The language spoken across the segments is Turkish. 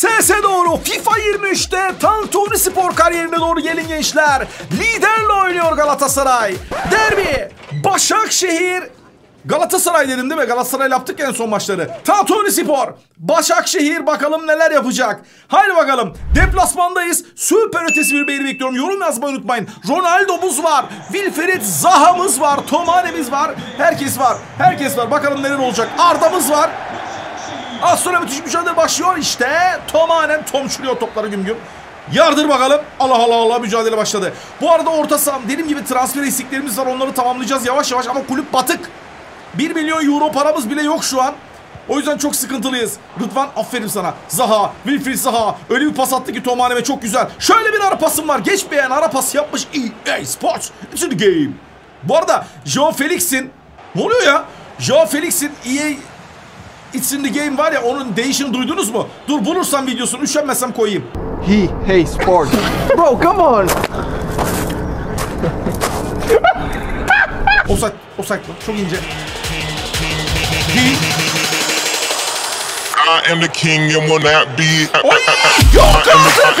Sese doğru FIFA 23'te Tantuni Spor kariyerine doğru gelin gençler. Liderle oynuyor Galatasaray. Derbi Başakşehir. Galatasaray dedim değil mi? Galatasaray'la yaptık en son maçları. Tantuni Spor, Başakşehir, bakalım neler yapacak. Haydi bakalım. Deplasmandayız. Süper ötesi bir beyni bekliyorum. Yorum yazmayı unutmayın. Ronaldo'muz var. Wilfried Zaha'mız var. Tomane'miz var. Herkes var. Herkes var. Bakalım neler olacak. Arda'mız var. Az sonra müthiş mücadele başlıyor işte. Tomanem tomçuluyor topları güm güm. Yardır bakalım. Allah Allah Allah, mücadele başladı. Bu arada orta saha, dediğim gibi transfer eksiklerimiz var. Onları tamamlayacağız yavaş yavaş ama kulüp batık. 1 milyon euro paramız bile yok şu an. O yüzden çok sıkıntılıyız. Rıdvan, aferin sana. Zaha, Wilfried Zaha. Öyle bir pas attı ki Tomane'me, çok güzel. Şöyle bir ara pasım var. Geç beğen ara pas yapmış. EA Sports. It's in the game. Bu arada João Felix'in... Ne oluyor ya? João Felix'in EA... It's in the game var ya, onun değişini duydunuz mu? Dur bulursam videosunu, üşenmezsem koyayım. Hey Sports. Bro come on. Offside mı? Çok ince. I am the king and will not be. Oh yeah, your girls are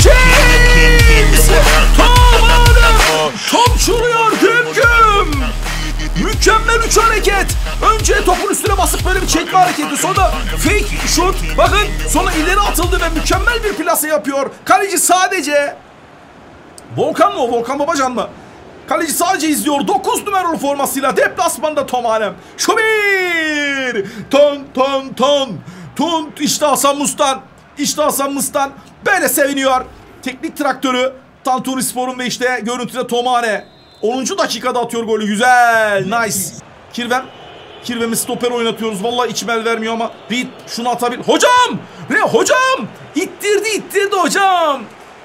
celebrities. Tomane tomçuluyor güm güm. Mükemmel 3 hareket. Önce topun üstüne basıp böyle bir çekme hareketi. Sonra fake şut. Bakın sonra ileri atıldı ve mükemmel bir plase yapıyor. Kaleci sadece... Volkan mı o? Volkan Babacan mı? Kaleci sadece izliyor. 9 numaralı formasıyla deplasmanda Tomanem. Şu bir. Ton. İşte Hasan Mustan. Böyle seviniyor. Teknik traktörü Tantuni Spor'un ve işte görüntüde Tomane. 10. dakikada atıyor golü. Güzel. Nice. Kirvem'i stoper oynatıyoruz. Vallahi içmel vermiyor ama. Bir şunu atabilir. Hocam. Ne hocam? İttirdi hocam.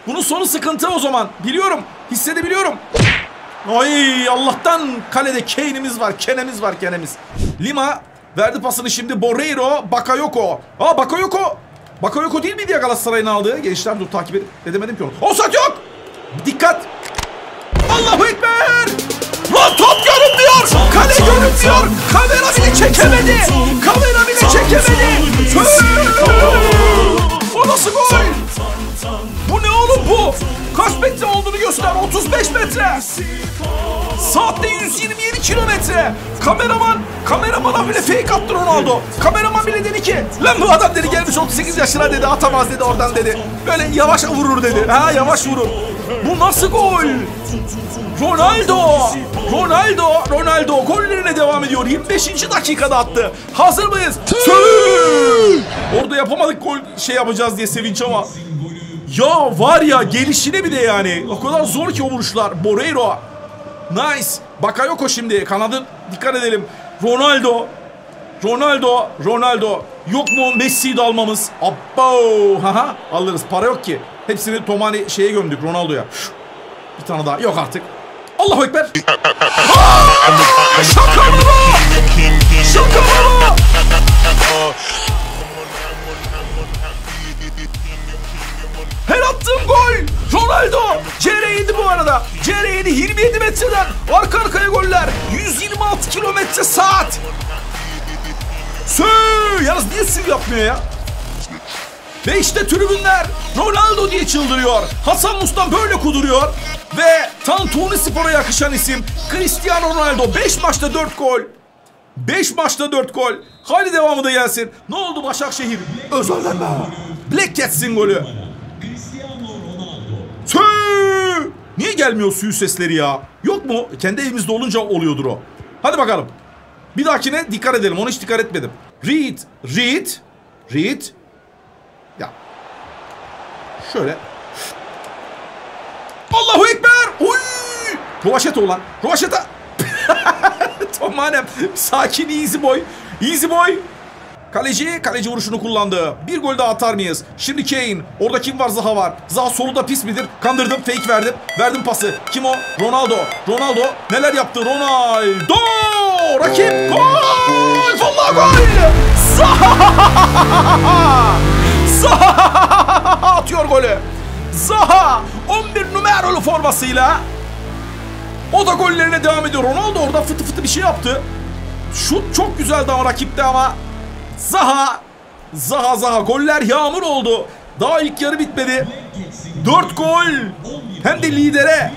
Bunun sonu sıkıntı o zaman. Biliyorum. Hissedebiliyorum. Ay Allah'tan kalede Kenemiz var. Lima verdi pasını şimdi Borreiro, Bakayoko. Aa Bakayoko değil miydi ya Galatasaray'ın aldığı? Gençler dur takip edemedim ki onu. Offside yok. Dikkat. Allahu Ekber. Lan top görünmüyor. Kale görünmüyor. Kamera bile çekemedi. O nasıl gol? Bu ne oğlum bu? Kaç metre olduğunu göster. 35 metre. Saatte 127 kilometre. Kameramana bile fake attı Ronaldo. Kameraman bile dedi ki lan bu adam dedi gelmiş 38 yaşına dedi, atamaz dedi oradan dedi. Böyle yavaş vurur dedi. Ha yavaş vurur. Bu nasıl gol? Ronaldo gollerine devam ediyor. 25. dakikada attı. Hazır mıyız? Orada yapamadık gol şey yapacağız diye sevinç ama. Ya var ya gelişine bir de yani. O kadar zor ki o vuruşlar. Borreiro. Nice. Bakayoko şimdi. Kanadın. Dikkat edelim. Ronaldo. Yok mu Messi'yi de almamız? Abbo. Haha. Alırız. Para yok ki. Hepsini Tomane şeye gömdük. Ronaldo'ya. Bir tane daha. Yok artık. Allahu Ekber. Aa, şaka mı bu? Her attığım gol. Ronaldo. CR7 bu arada. CR7 27 metreden. Arka arkaya goller. 126 kilometre saat. Yalnız niye sür yapmıyor ya? Ve işte tribünler Ronaldo diye çıldırıyor. Hasan Mustan böyle kuduruyor. Ve Tantuni Spor'a yakışan isim Cristiano Ronaldo. 5 maçta 4 gol. 5 maçta 4 gol. Haydi devamı da gelsin. Ne oldu Başakşehir? Özelden daha. Black Cats'in golü. Niye gelmiyor suyu sesleri ya? Yok mu? Kendi evimizde olunca oluyordur o. Hadi bakalım. Bir dahakine dikkat edelim. Ona hiç dikkat etmedim. Read. Ya. Şöyle. Allahu Ekber. Oy! Rovaşet olan. Rovaşeta. Tomanem. Sakin easy boy. Kaleci vuruşunu kullandı. Bir gol daha atar mıyız? Şimdi Kane. Orada kim var? Zaha var. Zaha soluda pis midir? Kandırdım. Fake verdim. Verdim pası. Kim o? Ronaldo. Neler yaptı? Ronaldo. Rakip. Gol. Vallahi gol. Zaha atıyor golü. Zaha 11 numaralı formasıyla. O da gollerine devam ediyor. Ronaldo orada fıtı fıtı bir şey yaptı. Şut çok güzeldi ama rakipte ama. Zaha Zaha goller yağmur oldu. Daha ilk yarı bitmedi. 4 gol. Hem de lidere.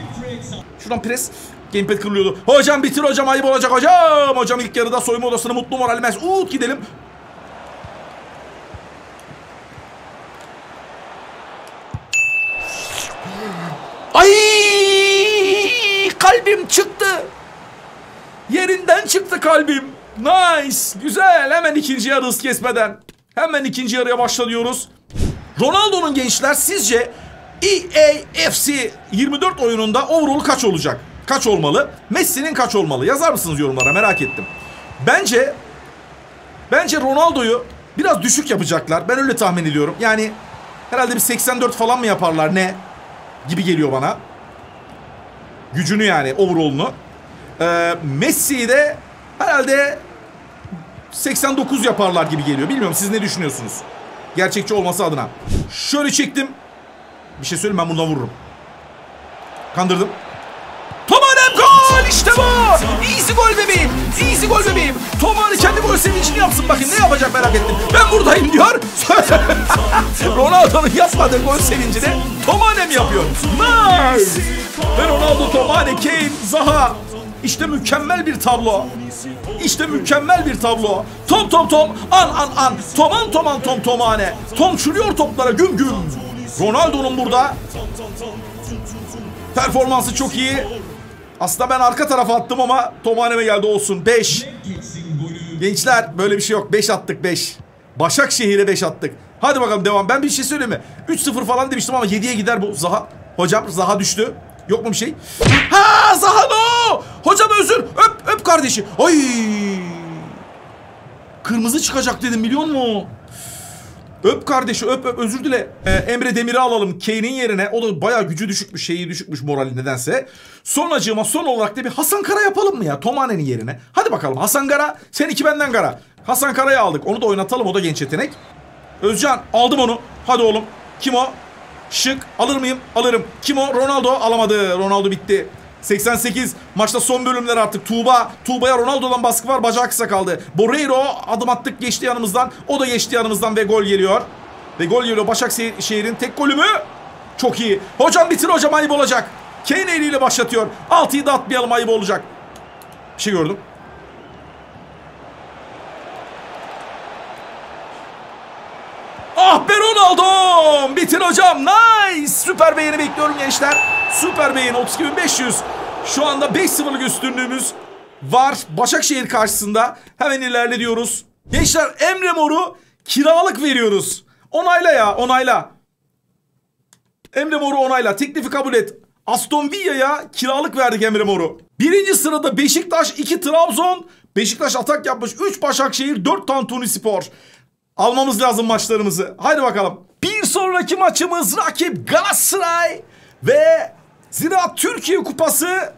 Şuradan pres. Gamepad kırılıyordu. Hocam bitir hocam, ayıp olacak hocam. Hocam ilk yarıda soyunma odasına mutlu moral mesut gidelim. Ay! Kalbim çıktı. Yerinden çıktı kalbim. Nice. Güzel. Hemen ikinci yarı hız kesmeden. Hemen ikinci yarıya başlıyoruz. Ronaldo'nun gençler sizce EA FC 24 oyununda overall kaç olacak? Kaç olmalı? Messi'nin kaç olmalı? Yazar mısınız yorumlara? Merak ettim. Bence Ronaldo'yu biraz düşük yapacaklar. Ben öyle tahmin ediyorum. Yani herhalde bir 84 falan mı yaparlar? Ne? Gibi geliyor bana. Gücünü yani. Overall'unu. Messi'yi de herhalde 89 yaparlar gibi geliyor. Bilmiyorum siz ne düşünüyorsunuz? Gerçekçi olması adına. Şöyle çektim. Bir şey söyleyeyim, ben bundan vururum. Kandırdım. Tomane gol! İşte bu! Easy gol bebeğim! Easy gol bebeğim! Tomane kendi gol sevincini yapsın. Bakın ne yapacak merak ettim. Ben buradayım diyor. Ronaldo'nun yazmadığı gol sevincini Tomane mi yapıyor? Nice! Ve Ronaldo, Tomane, Kane, Zaha. İşte mükemmel bir tablo. İşte mükemmel bir tablo. Tom. An. Toman tomane. Tom çürüyor toplara güm güm. Ronaldo'nun burada performansı çok iyi. Aslında ben arka tarafa attım ama Tomane'me geldi, olsun. 5. Gençler böyle bir şey yok. 5 attık 5. Başakşehir'e 5 attık. Hadi bakalım devam. Ben bir şey söyleyeyim mi? 3-0 falan demiştim ama 7'ye gider bu. Zaha. Hocam Zaha düştü. Yok mu bir şey? Ha Zaha no! Hocam özür. Öp kardeşi. Ay! Kırmızı çıkacak dedim biliyor musun? Öp kardeşi öp özür dile. Emre Demir'i alalım Kane'in yerine. O da bayağı gücü düşükmüş, şeyi düşükmüş morali nedense. Sonracığıma son olarak da bir Hasan Kara yapalım mı ya? Tomane'nin yerine. Hadi bakalım Hasan Kara. Sen iki benden Kara. Hasan Kara'yı aldık. Onu da oynatalım, o da genç yetenek. Özcan aldım onu. Hadi oğlum. Kim o? Şık. Alır mıyım? Alırım. Kim o? Ronaldo. Alamadı. Ronaldo bitti. 88. Maçta son bölümler artık. Tuğba'ya Ronaldo'dan baskı var. Bacağı kısa kaldı. Borreiro adım attık. Geçti yanımızdan. O da geçti yanımızdan ve gol geliyor. Ve gol geliyor. Başakşehir'in tek golü mü? Çok iyi. Hocam bitir hocam, ayıp olacak. Kane eliyle başlatıyor. 6'yı da atmayalım, ayıp olacak. Bir şey gördüm. Ah be Ronaldo! Bitir hocam. Nice. Süper beğeni bekliyorum gençler. Süper beğeni 32.500. Şu anda 5-0'lık üstünlüğümüz var. Başakşehir karşısında hemen ilerliyoruz. Gençler Emre Mor'u kiralık veriyoruz. Onayla ya, onayla. Emre Mor'u onayla. Teklifi kabul et. Aston Villa'ya kiralık verdik Emre Mor'u. Birinci sırada Beşiktaş, 2 Trabzon. Beşiktaş atak yapmış. 3 Başakşehir, 4 Tantuni Spor. Almamız lazım maçlarımızı. Haydi bakalım. Bir sonraki maçımız rakip Galatasaray ve Ziraat Türkiye Kupası.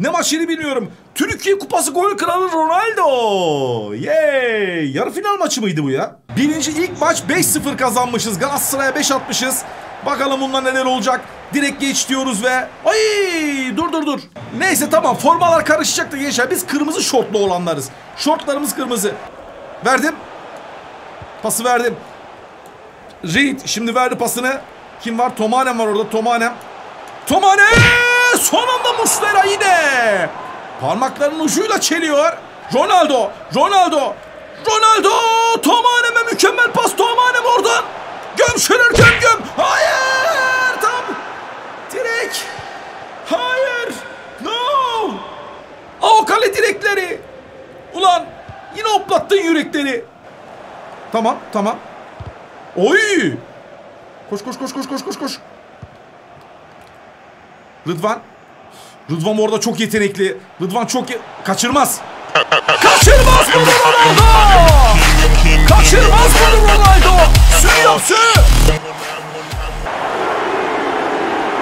Ne maçını bilmiyorum. Türkiye Kupası gol kralı Ronaldo. Yey. Yarı final maçı mıydı bu ya? Birinci ilk maç 5-0 kazanmışız. Galatasaray'a 5 atmışız. Bakalım bundan neler olacak. Direkt geç diyoruz ve... Ay dur. Neyse tamam, formalar karışacaktı gençler. Biz kırmızı şortlu olanlarız. Şortlarımız kırmızı. Verdim. Pası verdim. Reid şimdi verdi pasını. Kim var? Tomanem var orada. Tomane! Son anda Muslera yine. Parmaklarının ucuyla çeliyor. Ronaldo! Tomane'me mükemmel pas. Tomanem oradan. Göm. Hayır! Tam. Direkt. Hayır. No! O kale direkleri. Ulan yine hoplattın yürekleri. Tamam. Oy! Koş. Rıdvan orada çok yetenekli. Rıdvan çok kaçırmaz bunu Ronaldo. Sürüyorsun.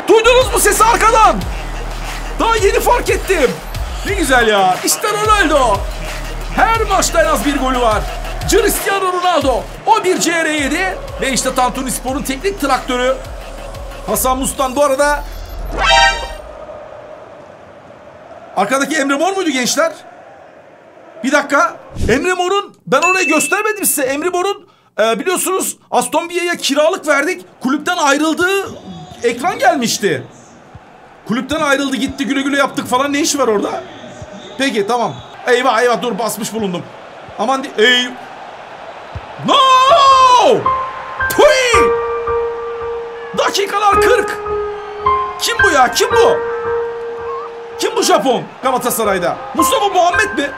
Duydunuz mu sesi arkadan? Daha yeni fark ettim. Ne güzel ya. İşte Ronaldo. Her maçta en az bir golü var. Cristiano Ronaldo. O bir CR7 ve işte Tantuni Spor'un teknik traktörü Hasan Mustan. Bu arada arkadaki Emre Mor muydu gençler? Bir dakika. Emre Mor'un, ben orayı göstermedim size. Emre Mor'un Biliyorsunuz Aston Villa'ya kiralık verdik. Kulüpten ayrıldı. Ekran gelmişti. Kulüpten ayrıldı gitti, güle güle yaptık falan, ne işi var orada? Peki tamam. Eyvah eyvah, dur basmış bulundum. Aman ey. No! Tuy! Dakikalar 40. Kim bu ya? Kim bu? Kim bu Japon Galatasaray'da? Mustafa Muhammed mi?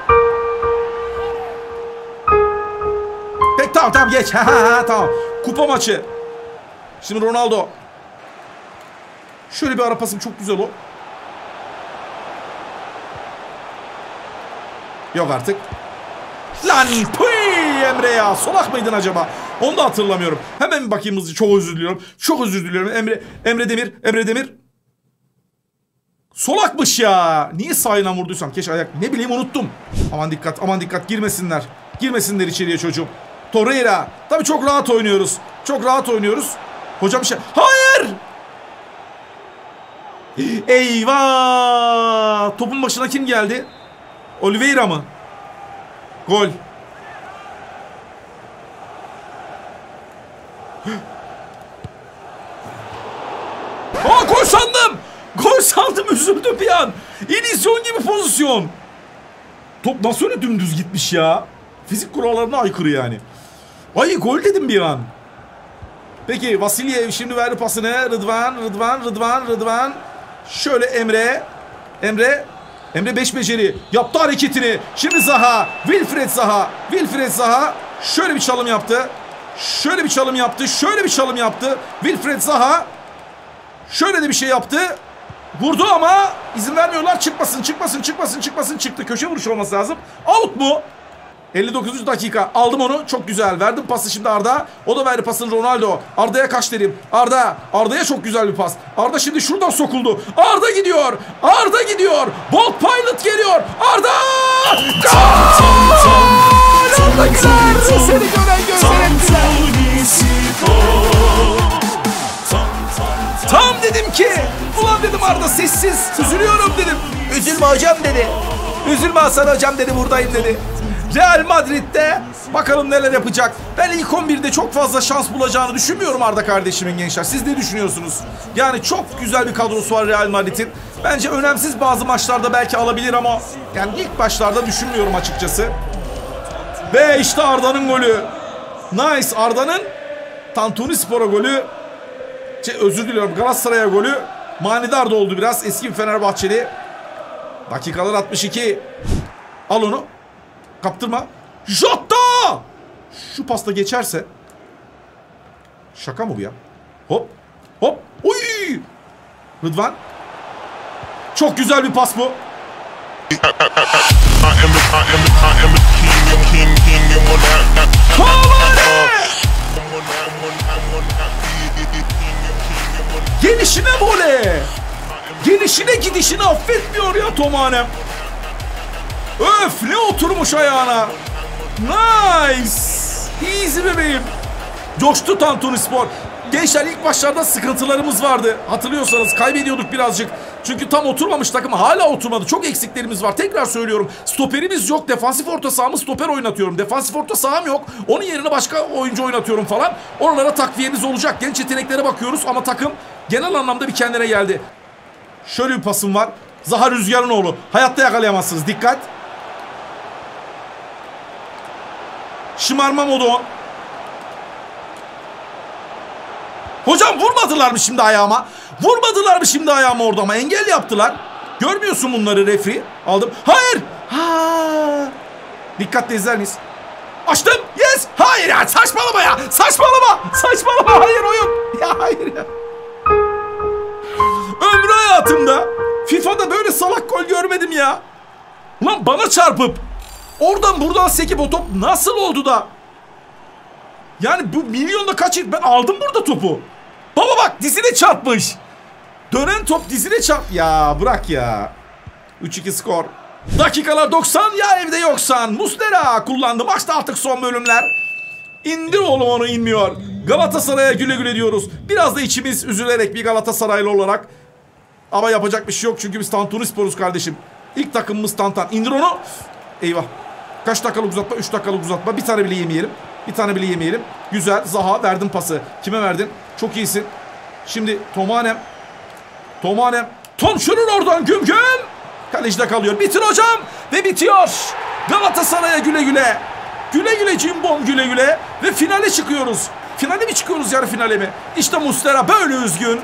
Peki tamam tamam geç. Tamam. Kupa maçı. Şimdi Ronaldo. Şöyle bir ara pasım çok güzel o. Yok artık. Lan pıy Emre ya. Solak mıydın acaba? Onu da hatırlamıyorum. Hemen bir bakayım hızlı. Çok özür diliyorum. Çok özür diliyorum. Emre Demir. Solakmış ya. Niye sağına vurduysam. Keşke ayak. Ne bileyim, unuttum. Aman dikkat. Aman dikkat. Girmesinler. Girmesinler içeriye çocuğum. Torreira. Tabii çok rahat oynuyoruz. Çok rahat oynuyoruz. Hocam bir şey. Hayır. Eyvah. Topun başına kim geldi? Oliveira mı? Gol. Aa, gol sandım. Gol sandım, üzüldüm bir an. İnisyon gibi pozisyon. Top nasıl öyle dümdüz gitmiş ya? Fizik kurallarına aykırı yani. Ay gol dedim bir an. Peki Vasilyev şimdi verdi pasını. Rıdvan. Şöyle Emre 5 beceri. Yaptı hareketini. Şimdi Zaha. Wilfried Zaha. Şöyle bir çalım yaptı. Wilfried Zaha. Şöyle de bir şey yaptı. Vurdu ama izin vermiyorlar. Çıkmasın. Çıktı. Köşe vuruşu olması lazım. Out mu? 59. dakika. Aldım onu. Çok güzel. Verdim pası şimdi Arda. O da verdi pasını Ronaldo. Arda'ya kaç derim. Arda'ya çok güzel bir pas. Arda şimdi şuradan sokuldu. Arda gidiyor. Bolt Pilot geliyor. Arda! Gol! Arda Güler! Seni gören gözler. Tam dedim ki. Ulan dedim Arda sessiz. Üzülüyorum dedim. Üzülme hocam dedi. Üzülme Hasan hocam dedi. Buradayım dedi. Real Madrid'de bakalım neler yapacak. Ben ilk 11'de çok fazla şans bulacağını düşünmüyorum Arda kardeşimin gençler. Siz ne düşünüyorsunuz? Yani çok güzel bir kadrosu var Real Madrid'in. Bence önemsiz bazı maçlarda belki alabilir ama yani ilk başlarda düşünmüyorum açıkçası. Ve işte Arda'nın golü. Nice, Arda'nın Tantuni Spor'a golü. Özür diliyorum, Galatasaray'a golü. Manidar da oldu biraz. Eski bir Fenerbahçeli. Dakikalar 62. Al onu. Kaptırma. Jota! Şu pasta geçerse. Şaka mı bu ya? Hop. Hop. Uy! Rıdvan. Çok güzel bir pas bu. Gelişine voley. Gelişine gidişini affetmiyor ya tomanem. Öf, ne oturmuş ayağına. Nice. Easy bebeğim. Coştu Tantuni Spor. Gençler ilk başlarda sıkıntılarımız vardı. Hatırlıyorsanız kaybediyorduk birazcık. Çünkü tam oturmamış takım, hala oturmadı. Çok eksiklerimiz var. Tekrar söylüyorum. Stoperimiz yok. Defansif orta sahamı stoper oynatıyorum. Defansif orta saham yok. Onun yerine başka oyuncu oynatıyorum falan. Oralara takviyemiz olacak. Genç yeteneklere bakıyoruz ama takım genel anlamda bir kendine geldi. Şöyle bir pasım var. Zahar Rüzgaroğlu. Hayatta yakalayamazsınız. Dikkat. Şımarma modu. Hocam vurmadılar mı şimdi ayağıma? Orada ama engel yaptılar. Görmüyorsun bunları refri. Aldım. Hayır. Ha. Dikkatli izler miyiz? Açtım. Yes. Hayır ya. Saçmalama ya. Saçmalama. Hayır oyun. Ya hayır ya. Ömrü hayatımda FIFA'da böyle salak gol görmedim ya. Ulan bana çarpıp oradan buradan sekip o top nasıl oldu da? Yani bu milyonda kaç, ben aldım burada topu. Baba bak, dizine çarpmış. Dönen top dizine çarp. Ya bırak ya. 3-2 skor. Dakikalar 90 ya, evde yoksan. Muslera kullandı. Maçta artık son bölümler. İndir oğlum onu, inmiyor. Galatasaray'a güle güle diyoruz. Biraz da içimiz üzülerek bir Galatasaraylı olarak. Ama yapacak bir şey yok çünkü biz Tantuni Spor'uz kardeşim. İlk takımımız Tantan. İndir onu. Eyvah. Kaç dakikalık uzatma? 3 dakikalık uzatma. Bir tane bile yemeyelim. Bir tane bile yemeyelim. Güzel. Zaha, verdin pası. Kime verdin? Çok iyisin. Şimdi Tomanem. Tomanem. Tomşun'un oradan güm güm. Kalecide kalıyor. Bitir hocam. Ve bitiyor. Galatasaray'a güle güle. Güle güle cimbom, güle güle. Ve finale çıkıyoruz. Finale mi çıkıyoruz, yarı finale mi? İşte Muslera böyle üzgün.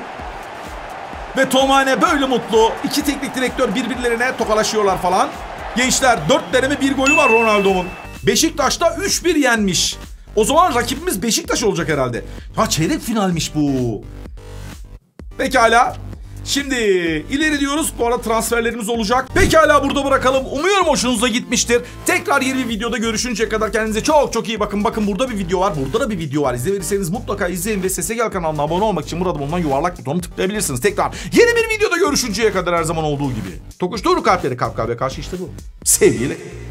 Ve Tomane böyle mutlu. İki teknik direktör birbirlerine tokalaşıyorlar falan. Gençler 4 deneme bir golü var Ronaldo'nun. Beşiktaş'ta 3-1 yenmiş. O zaman rakibimiz Beşiktaş olacak herhalde. Ha, çeyrek finalmiş bu. Pekala. Şimdi ileri diyoruz. Bu arada transferlerimiz olacak. Pekala, burada bırakalım. Umuyorum hoşunuza gitmiştir. Tekrar yeni bir videoda görüşünceye kadar kendinize çok çok iyi bakın. Bakın, burada bir video var. Burada da bir video var. İzlemediyseniz mutlaka izleyin ve Sesegel kanalına abone olmak için burada bulunan yuvarlak butonuna tıklayabilirsiniz. Tekrar yeni bir videoda görüşünceye kadar her zaman olduğu gibi. Tokuştuğu kalpleri kapkabe karşı, işte bu. Sevgiyle.